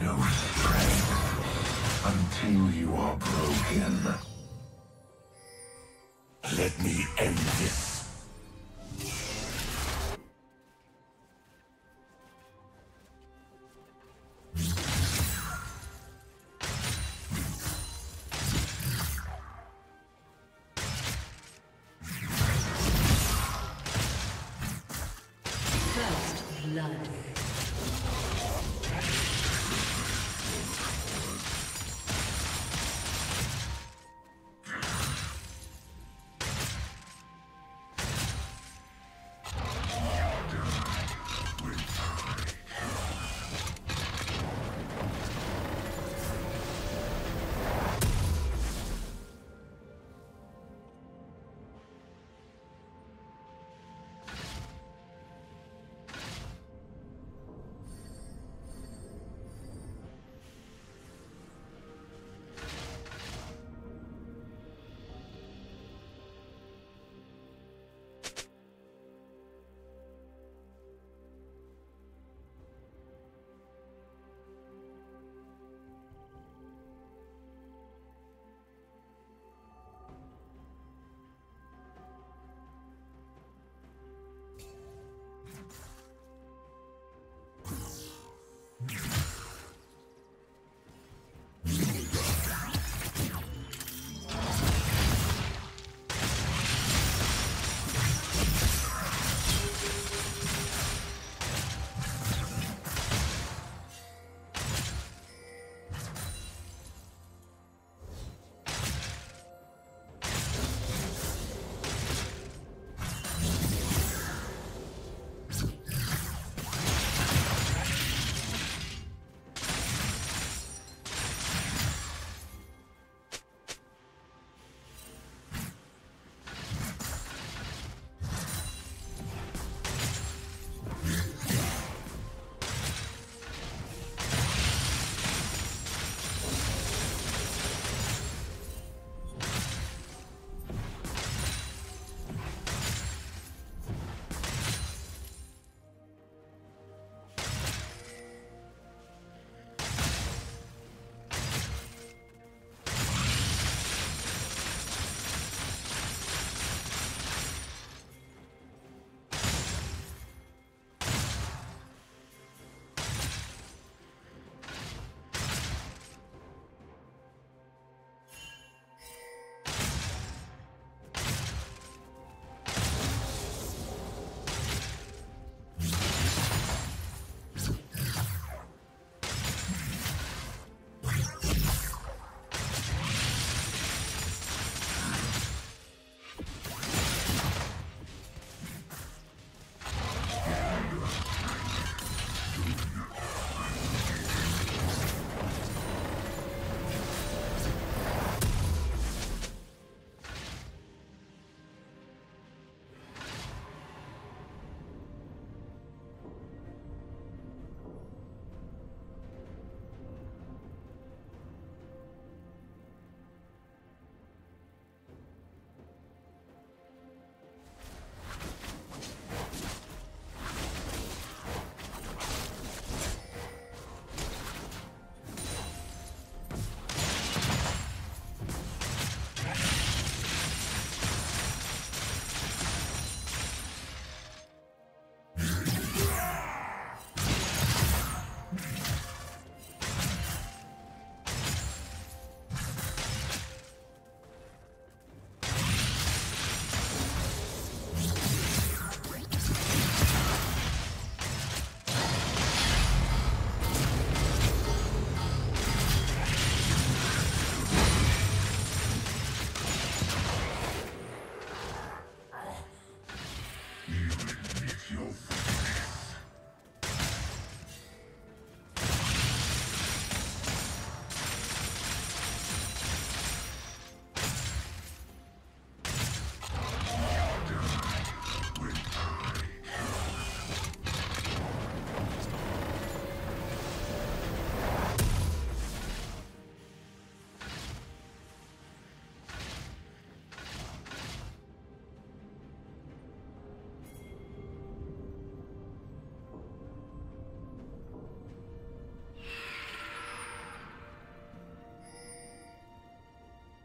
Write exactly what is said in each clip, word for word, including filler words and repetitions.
no strength until you are broken. Let me end this.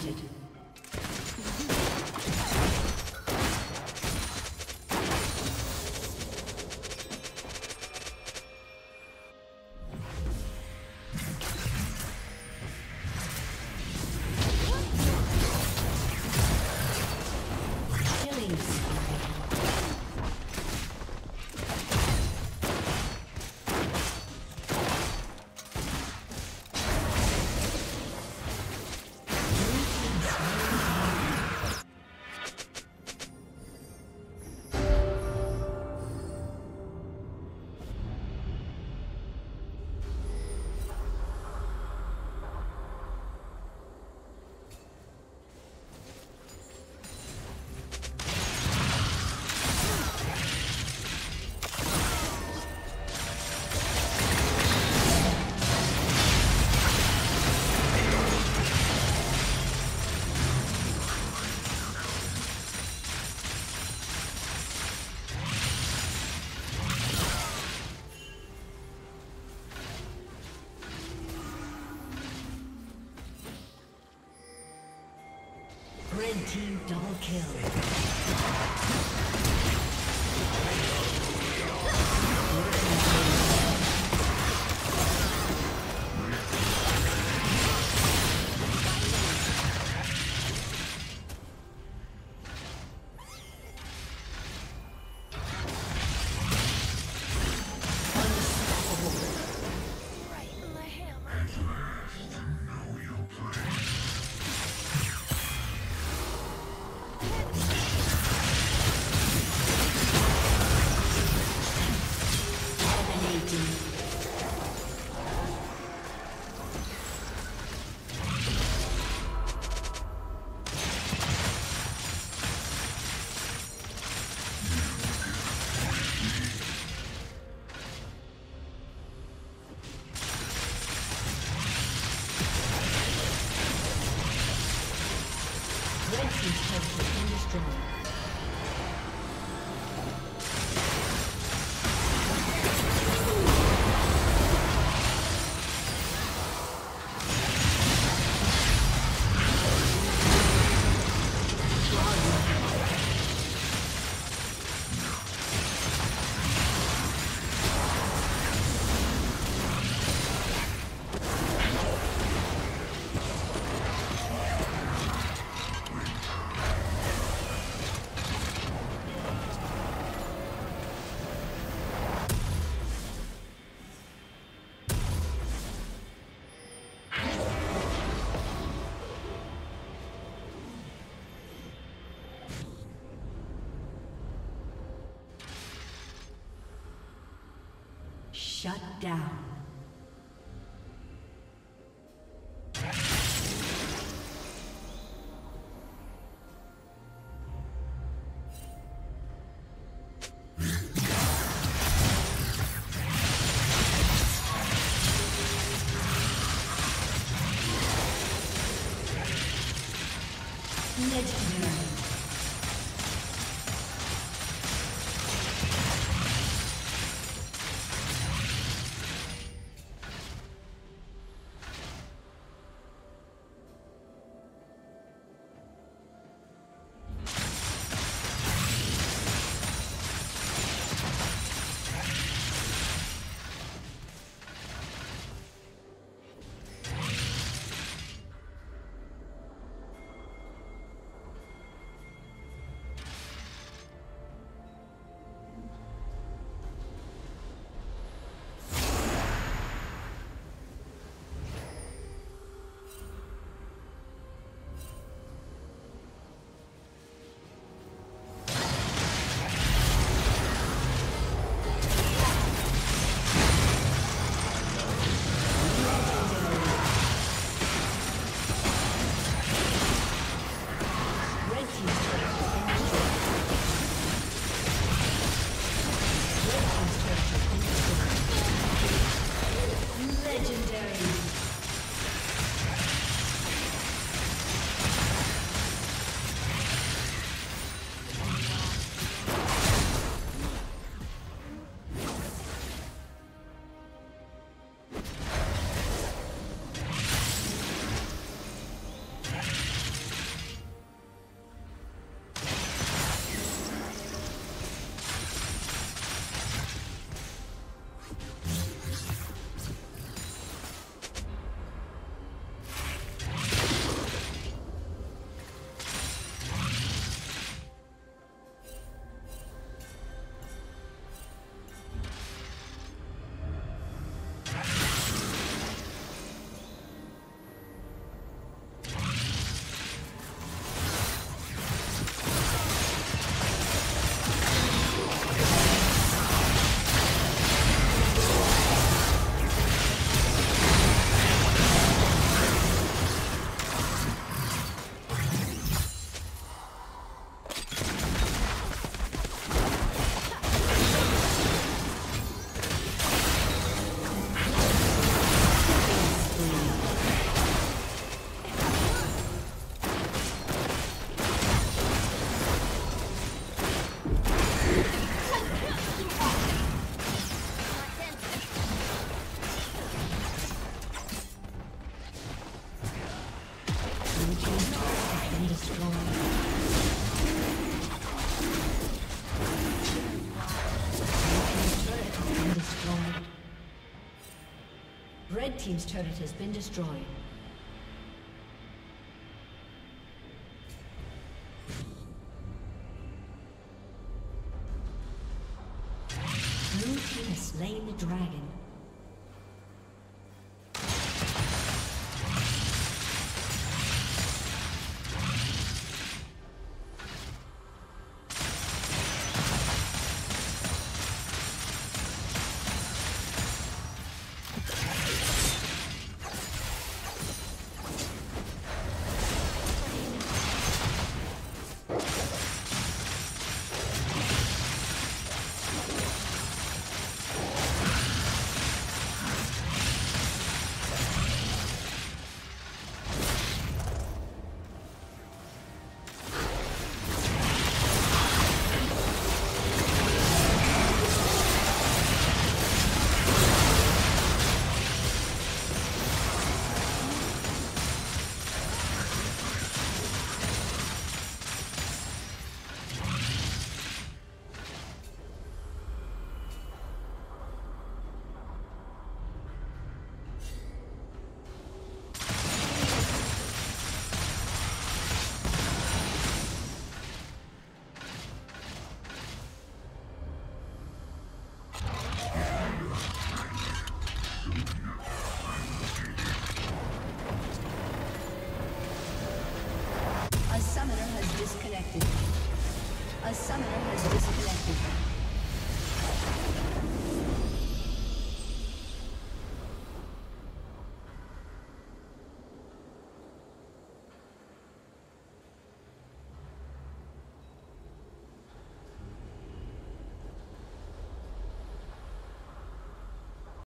started. Red team double kill. Shut down. Legendary. Red Team's turret has been destroyed. Blue Team has slain the dragon. A summoner has disconnected.